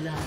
blood.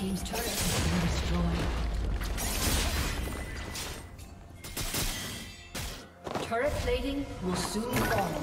Team's turret has been destroyed. Turret plating will soon fall.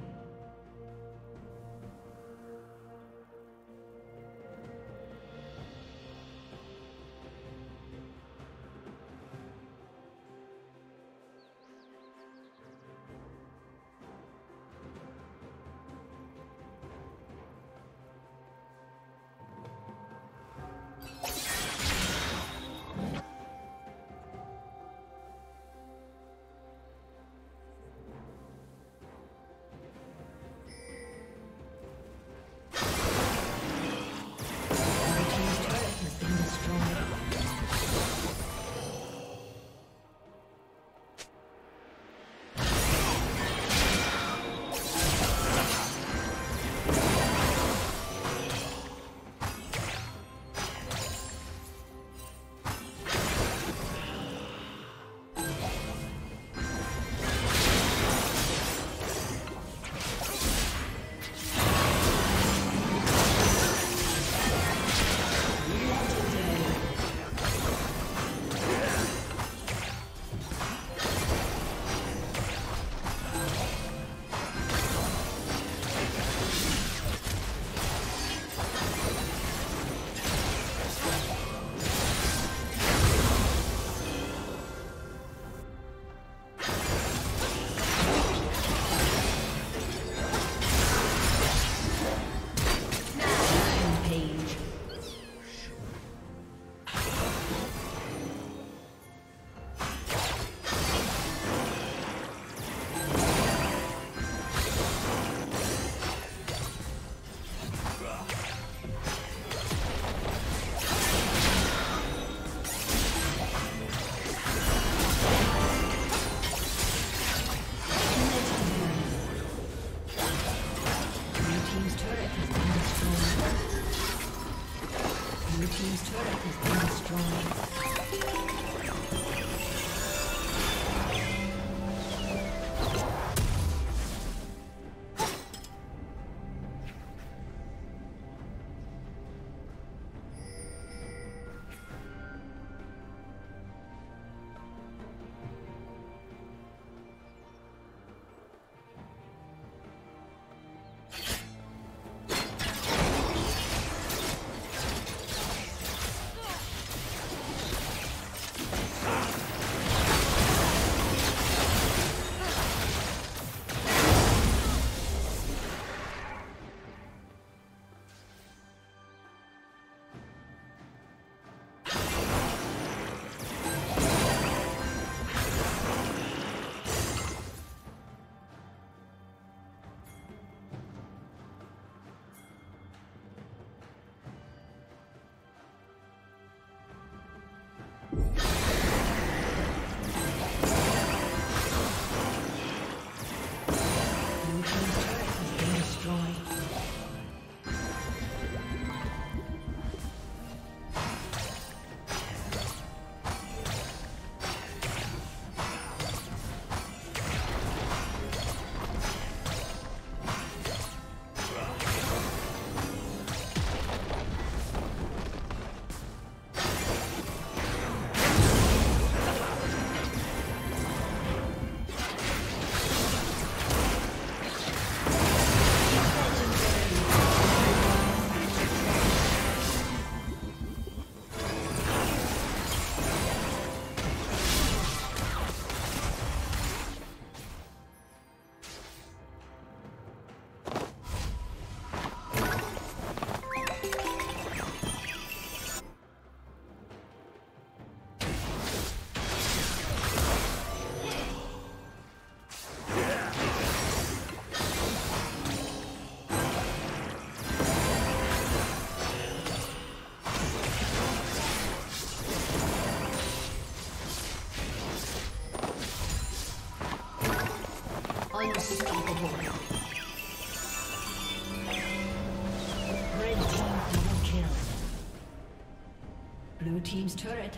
Blue team's turret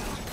dragon.